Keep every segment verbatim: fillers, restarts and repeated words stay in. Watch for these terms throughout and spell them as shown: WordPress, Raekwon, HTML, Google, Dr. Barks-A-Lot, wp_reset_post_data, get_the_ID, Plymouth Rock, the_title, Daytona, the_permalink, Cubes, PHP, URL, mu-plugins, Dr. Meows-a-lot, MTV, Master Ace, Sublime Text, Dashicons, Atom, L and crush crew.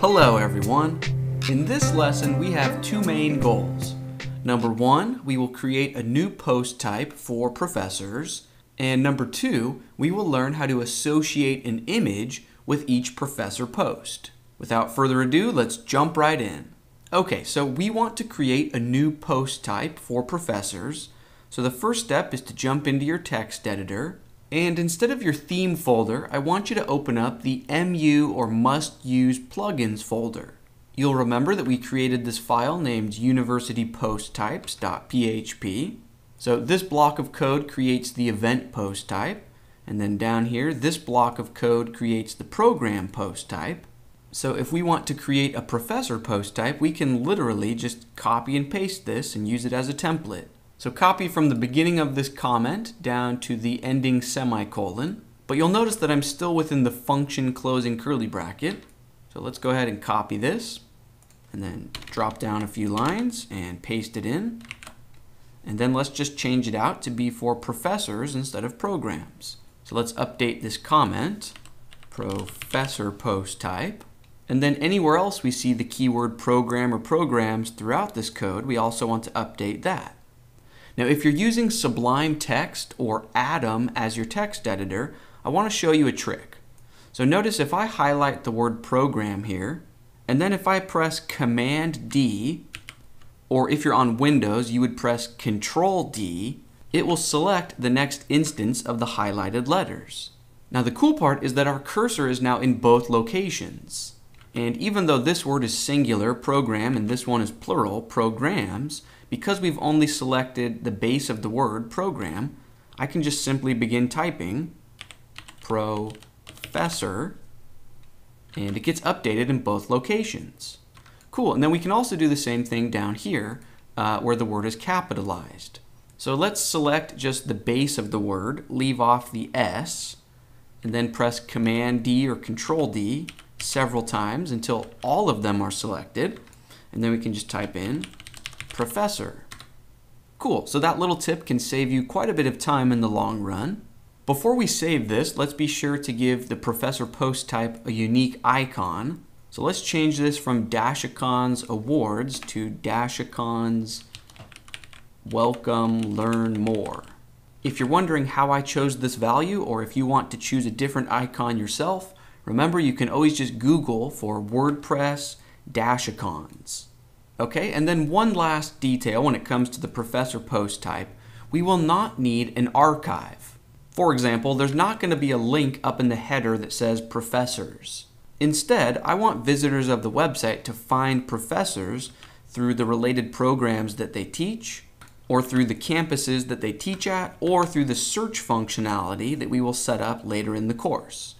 Hello everyone! In this lesson we have two main goals. Number one, we will create a new post type for professors, and number two, we will learn how to associate an image with each professor post. Without further ado, let's jump right in. Okay, so we want to create a new post type for professors. So the first step is to jump into your text editor. And instead of your theme folder, I want you to open up the M U or must use plugins folder. You'll remember that we created this file named university post types dot p h p. So this block of code creates the event post type. And then down here, this block of code creates the program post type. So if we want to create a professor post type, we can literally just copy and paste this and use it as a template. So copy from the beginning of this comment down to the ending semicolon, but you'll notice that I'm still within the function closing curly bracket. So let's go ahead and copy this and then drop down a few lines and paste it in. And then let's just change it out to be for professors instead of programs. So let's update this comment, professor post type. And then anywhere else we see the keyword program or programs throughout this code, we also want to update that. Now, if you're using Sublime Text or Atom as your text editor, I want to show you a trick. So notice if I highlight the word program here, and then if I press Command D, or if you're on Windows, you would press Control D, it will select the next instance of the highlighted letters. Now, the cool part is that our cursor is now in both locations. And even though this word is singular, program, and this one is plural, programs, because we've only selected the base of the word, program, I can just simply begin typing professor, and it gets updated in both locations. Cool, and then we can also do the same thing down here uh, where the word is capitalized. So let's select just the base of the word, leave off the S, and then press Command D or Control D several times until all of them are selected, and then we can just type in professor. Cool, so that little tip can save you quite a bit of time in the long run. Before we save this, let's be sure to give the professor post type a unique icon. So let's change this from Dashicons Awards to Dashicons Welcome Learn More. If you're wondering how I chose this value, or if you want to choose a different icon yourself, remember, you can always just Google for WordPress Dashicons. Okay, and then one last detail when it comes to the professor post type, we will not need an archive. For example, there's not going to be a link up in the header that says professors. Instead, I want visitors of the website to find professors through the related programs that they teach, or through the campuses that they teach at, or through the search functionality that we will set up later in the course.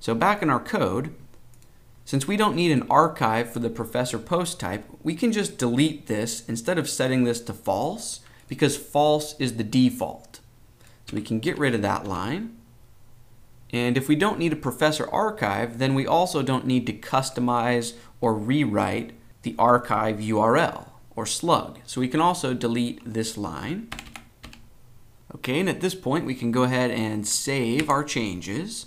So back in our code, since we don't need an archive for the professor post type, we can just delete this instead of setting this to false, because false is the default. So we can get rid of that line. And if we don't need a professor archive, then we also don't need to customize or rewrite the archive U R L or slug. So we can also delete this line. Okay, and at this point we can go ahead and save our changes.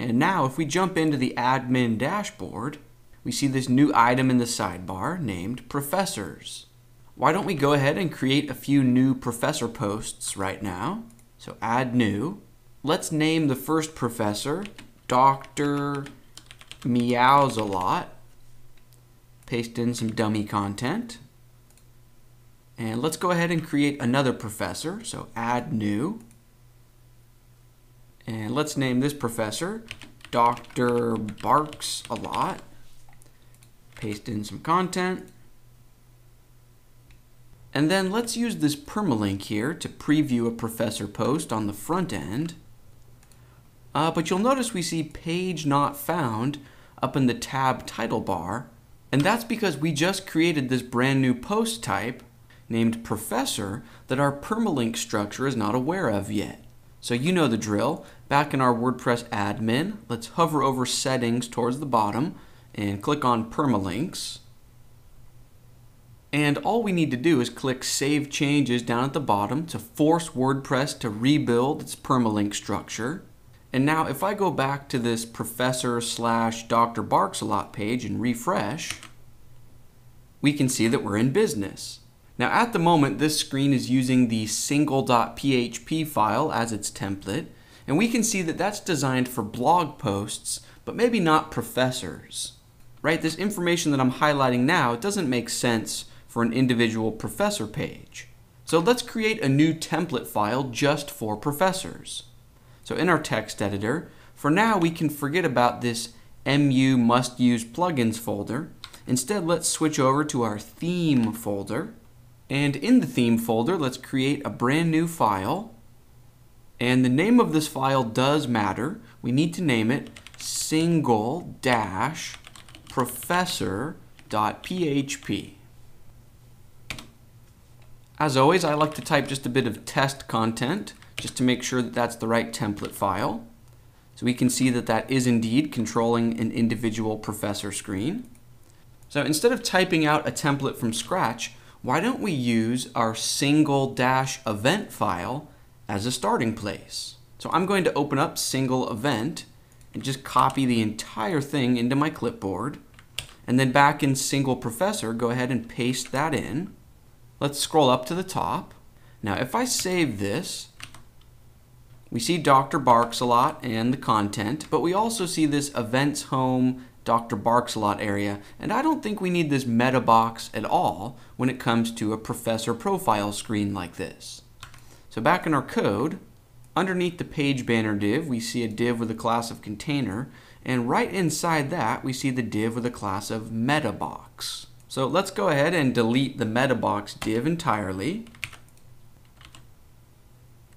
And now if we jump into the admin dashboard, we see this new item in the sidebar named professors. Why don't we go ahead and create a few new professor posts right now? So add new. Let's name the first professor Doctor Meows-a-lot. Paste in some dummy content. And let's go ahead and create another professor. So add new. And let's name this professor Doctor Barks-A-Lot. Paste in some content. And then let's use this permalink here to preview a professor post on the front end. Uh, but you'll notice we see page not found up in the tab title bar. And that's because we just created this brand new post type named professor that our permalink structure is not aware of yet. So you know the drill. Back in our WordPress admin, let's hover over settings towards the bottom and click on permalinks. And all we need to do is click save changes down at the bottom to force WordPress to rebuild its permalink structure. And now if I go back to this Professor slash Doctor Barks-A-Lot page and refresh, we can see that we're in business. Now at the moment, this screen is using the single.php file as its template, and we can see that that's designed for blog posts, but maybe not professors, right? This information that I'm highlighting now, it doesn't make sense for an individual professor page. So let's create a new template file just for professors. So in our text editor, for now we can forget about this mu must use plugins folder. Instead, let's switch over to our theme folder. And in the theme folder, let's create a brand new file. And the name of this file does matter. We need to name it single-professor.php. As always, I like to type just a bit of test content, just to make sure that that's the right template file. So we can see that that is indeed controlling an individual professor screen. So instead of typing out a template from scratch, why don't we use our single-event file as a starting place? So I'm going to open up single event and just copy the entire thing into my clipboard. And then back in single professor, go ahead and paste that in. Let's scroll up to the top. Now if I save this, we see Doctor Barks-A-Lot and the content, but we also see this events home Doctor Barks-A-Lot area, and I don't think we need this meta box at all when it comes to a professor profile screen like this. So back in our code, underneath the page banner div, we see a div with a class of container, and right inside that we see the div with a class of meta box. So let's go ahead and delete the meta box div entirely.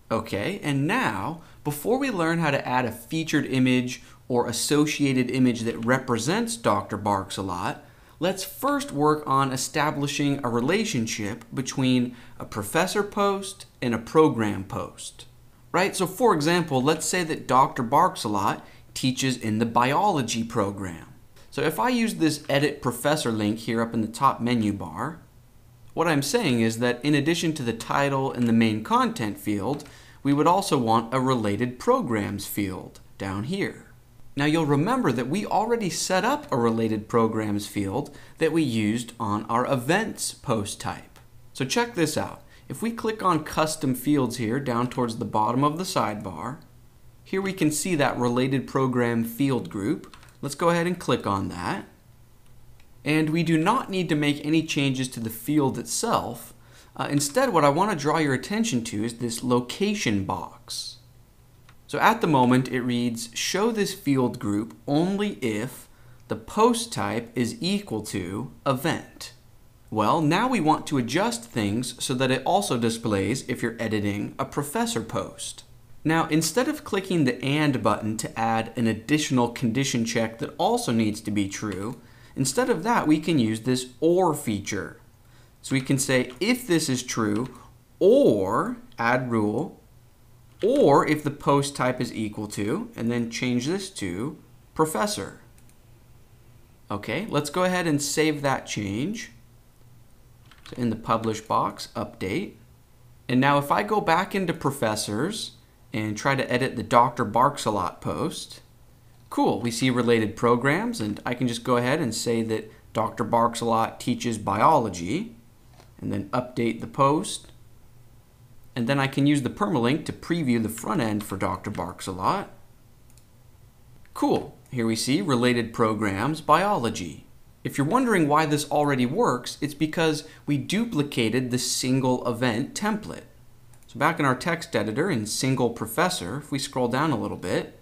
Okay, and now, before we learn how to add a featured image or associated image that represents Doctor Barks-A-Lot, let's first work on establishing a relationship between a professor post and a program post, right? So for example, let's say that Doctor Barks-A-Lot teaches in the biology program. So if I use this edit professor link here up in the top menu bar, what I'm saying is that in addition to the title and the main content field, we would also want a related programs field down here. Now you'll remember that we already set up a related programs field that we used on our events post type. So check this out. If we click on custom fields here down towards the bottom of the sidebar, here we can see that related program field group. Let's go ahead and click on that. And we do not need to make any changes to the field itself. Uh, instead, what I want to draw your attention to is this location box. So at the moment, it reads, show this field group only if the post type is equal to event. Well, now we want to adjust things so that it also displays if you're editing a professor post. Now, instead of clicking the AND button to add an additional condition check that also needs to be true, instead of that, we can use this OR feature. So we can say, if this is true, or, add rule, or if the post type is equal to, and then change this to professor. Okay, let's go ahead and save that change. So in the publish box, update. And now if I go back into professors, and try to edit the Doctor Barks-A-Lot post. Cool, we see related programs, and I can just go ahead and say that Doctor Barks-A-Lot teaches biology, and then update the post. And then I can use the permalink to preview the front end for Doctor Barks-A-Lot. Cool, here we see related programs, biology. If you're wondering why this already works, it's because we duplicated the single event template. So back in our text editor in single professor, if we scroll down a little bit,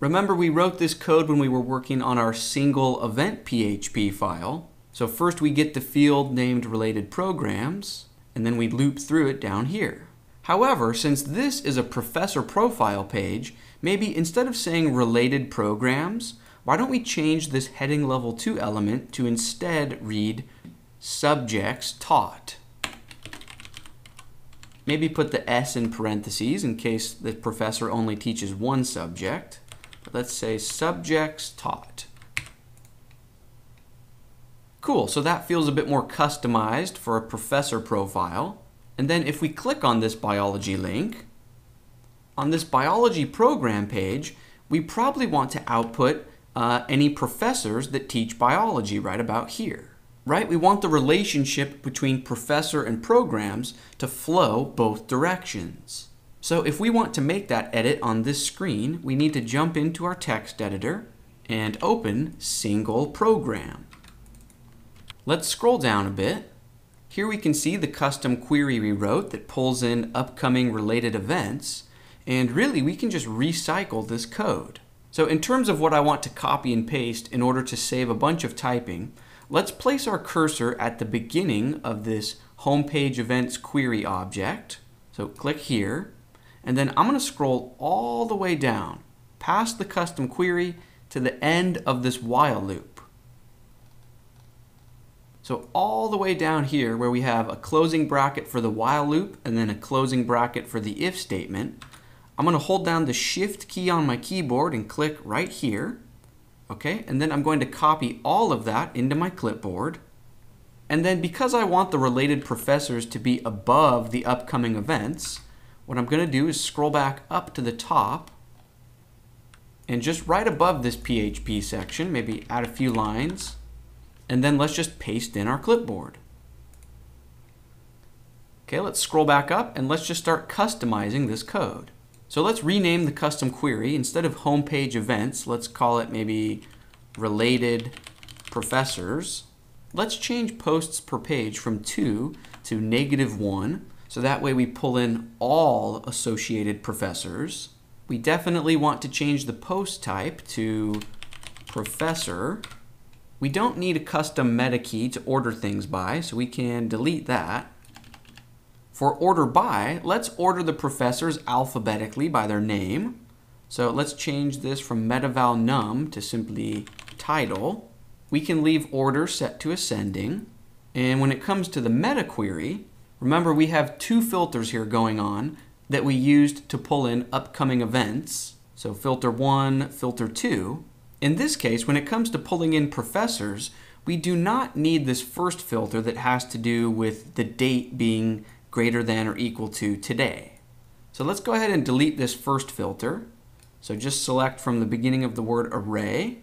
remember we wrote this code when we were working on our single event P H P file. So first we get the field named related programs, and then we loop through it down here. However, since this is a professor profile page, maybe instead of saying related programs, why don't we change this heading level two element to instead read subjects taught. Maybe put the S in parentheses in case the professor only teaches one subject. But let's say subjects taught. Cool, so that feels a bit more customized for a professor profile. And then if we click on this biology link, on this biology program page, we probably want to output uh, any professors that teach biology right about here. Right? We want the relationship between professor and programs to flow both directions. So if we want to make that edit on this screen, we need to jump into our text editor and open Single Program. Let's scroll down a bit. Here we can see the custom query we wrote that pulls in upcoming related events, and really we can just recycle this code. So in terms of what I want to copy and paste in order to save a bunch of typing, let's place our cursor at the beginning of this homepage events query object. So click here, and then I'm going to scroll all the way down past the custom query to the end of this while loop. So all the way down here where we have a closing bracket for the while loop and then a closing bracket for the if statement, I'm going to hold down the shift key on my keyboard and click right here. Okay, and then I'm going to copy all of that into my clipboard. And then because I want the related professors to be above the upcoming events, what I'm going to do is scroll back up to the top, and just right above this P H P section, maybe add a few lines, and then let's just paste in our clipboard. Okay, let's scroll back up and let's just start customizing this code. So let's rename the custom query. Instead of homepage events, let's call it maybe related professors. Let's change posts per page from two to negative one. So that way we pull in all associated professors. We definitely want to change the post type to professor. We don't need a custom meta key to order things by, so we can delete that. For order by, let's order the professors alphabetically by their name. So let's change this from meta_val num to simply title. We can leave order set to ascending. And when it comes to the meta query, remember we have two filters here going on that we used to pull in upcoming events. So filter one, filter two. In this case, when it comes to pulling in professors, we do not need this first filter that has to do with the date being greater than or equal to today. So let's go ahead and delete this first filter. So just select from the beginning of the word array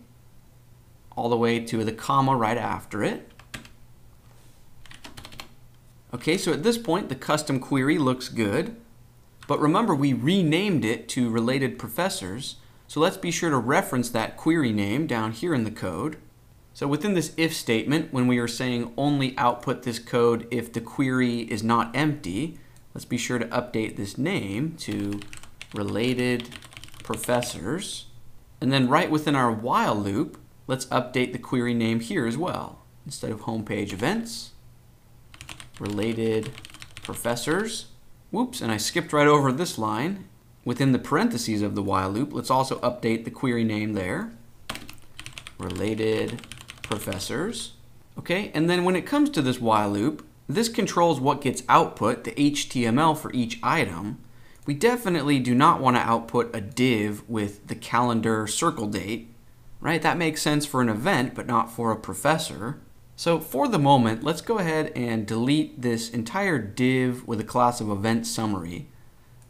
all the way to the comma right after it. Okay, so at this point the custom query looks good, but remember we renamed it to related professors, so let's be sure to reference that query name down here in the code. So within this if statement, when we are saying only output this code if the query is not empty, let's be sure to update this name to related professors. And then right within our while loop, let's update the query name here as well. Instead of homepage events, related professors. Whoops, and I skipped right over this line. Within the parentheses of the while loop, let's also update the query name there. Related professors. Okay, and then when it comes to this while loop, this controls what gets output, the H T M L for each item. We definitely do not want to output a div with the calendar circle date, right? That makes sense for an event, but not for a professor. So for the moment, let's go ahead and delete this entire div with a class of event summary.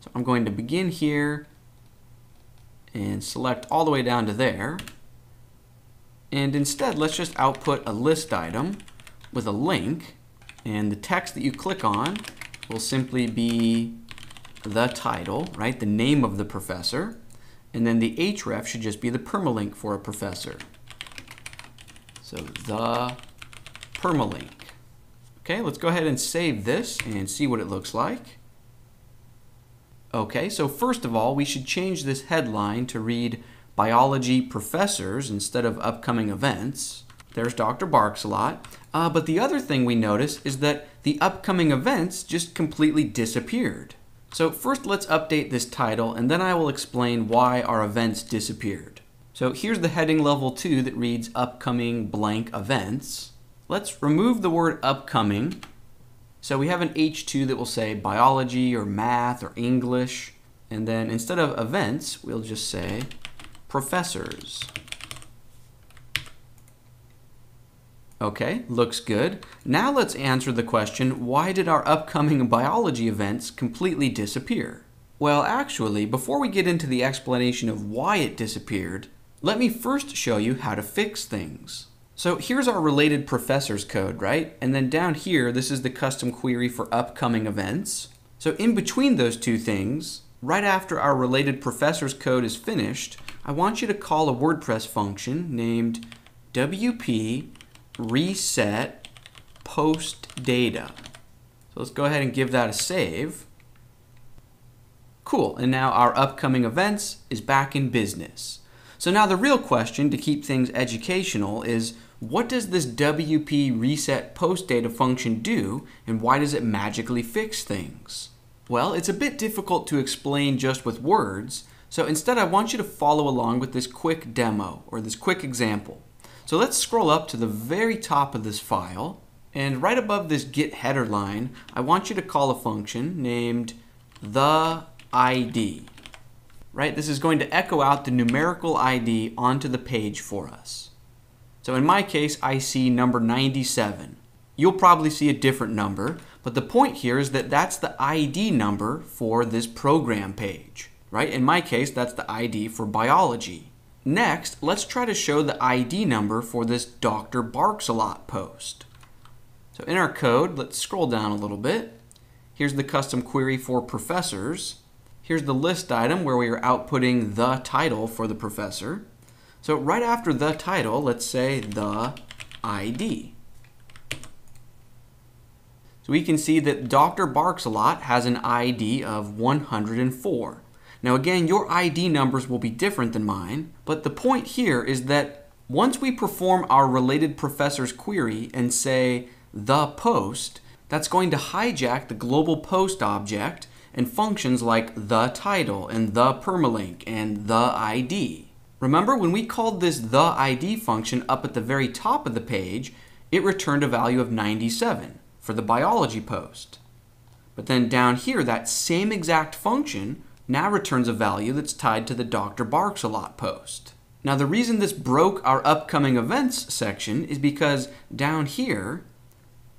So I'm going to begin here and select all the way down to there. And instead, let's just output a list item with a link, and the text that you click on will simply be the title, right? The name of the professor. And then the href should just be the permalink for a professor. So the permalink. Okay, let's go ahead and save this and see what it looks like. Okay, so first of all, we should change this headline to read biology professors instead of upcoming events. There's Doctor Barks-A-Lot. Uh, but the other thing we notice is that the upcoming events just completely disappeared. So first let's update this title, and then I will explain why our events disappeared. So here's the heading level two that reads upcoming blank events. Let's remove the word upcoming. So we have an H two that will say biology or math or English. And then instead of events, we'll just say professors. Okay, looks good. Now let's answer the question, why did our upcoming biology events completely disappear? Well, actually, before we get into the explanation of why it disappeared, let me first show you how to fix things. So here's our related professor's code, right? And then down here, this is the custom query for upcoming events. So in between those two things, right after our related professor's code is finished, I want you to call a WordPress function named W P reset post data. So let's go ahead and give that a save. Cool, and now our upcoming events is back in business. So now the real question to keep things educational is, what does this W P reset post data function do, and why does it magically fix things? Well, it's a bit difficult to explain just with words, so instead I want you to follow along with this quick demo, or this quick example. So let's scroll up to the very top of this file, and right above this get header line, I want you to call a function named the I D. Right? This is going to echo out the numerical I D onto the page for us. So in my case, I see number ninety-seven. You'll probably see a different number, but the point here is that that's the I D number for this program page. Right? In my case, that's the I D for biology. Next, let's try to show the I D number for this Doctor Barks-A-Lot post. So in our code, let's scroll down a little bit. Here's the custom query for professors. Here's the list item where we are outputting the title for the professor. So right after the title, let's say the I D. So we can see that Doctor Barks-A-Lot has an I D of one hundred four. Now again, your I D numbers will be different than mine, but the point here is that once we perform our related professor's query and say the post, that's going to hijack the global post object and functions like the title and the permalink and the I D. Remember when we called this the I D function up at the very top of the page, it returned a value of ninety-seven for the biology post. But then down here, that same exact function now returns a value that's tied to the Doctor Barks-A-Lot post. Now the reason this broke our upcoming events section is because down here,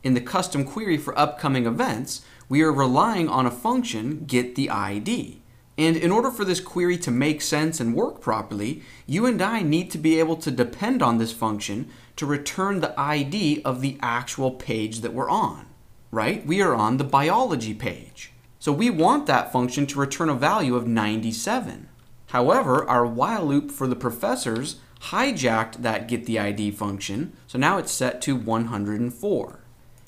in the custom query for upcoming events, we are relying on a function, get the I D. And in order for this query to make sense and work properly, you and I need to be able to depend on this function to return the I D of the actual page that we're on, right? We are on the biology page. So we want that function to return a value of ninety-seven. However, our while loop for the professors hijacked that get the I D function, so now it's set to one hundred four.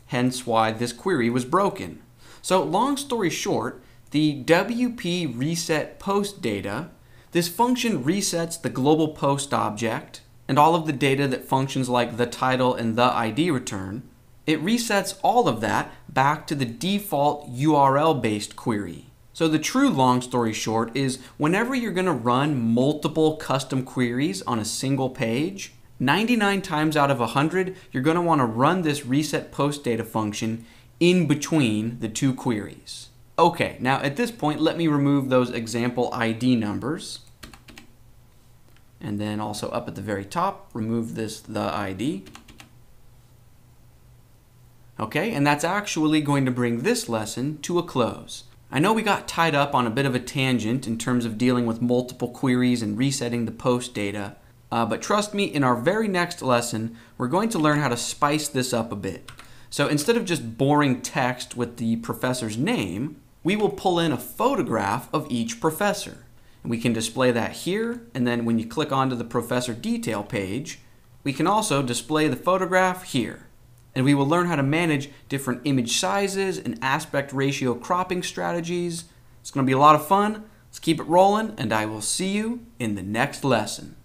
Hence why this query was broken. So long story short, the W P reset post data, this function resets the global post object and all of the data that functions like the title and the I D return. It resets all of that back to the default U R L based query. So the true long story short is whenever you're going to run multiple custom queries on a single page, ninety-nine times out of one hundred, you're going to want to run this reset post data function in between the two queries. Okay, now at this point, let me remove those example I D numbers. And then also up at the very top, remove this the I D. Okay, and that's actually going to bring this lesson to a close. I know we got tied up on a bit of a tangent in terms of dealing with multiple queries and resetting the post data. Uh, but trust me, in our very next lesson, we're going to learn how to spice this up a bit. So instead of just boring text with the professor's name, we will pull in a photograph of each professor. And we can display that here, and then when you click onto the professor detail page, we can also display the photograph here. And we will learn how to manage different image sizes and aspect ratio cropping strategies. It's going to be a lot of fun. Let's keep it rolling, and I will see you in the next lesson.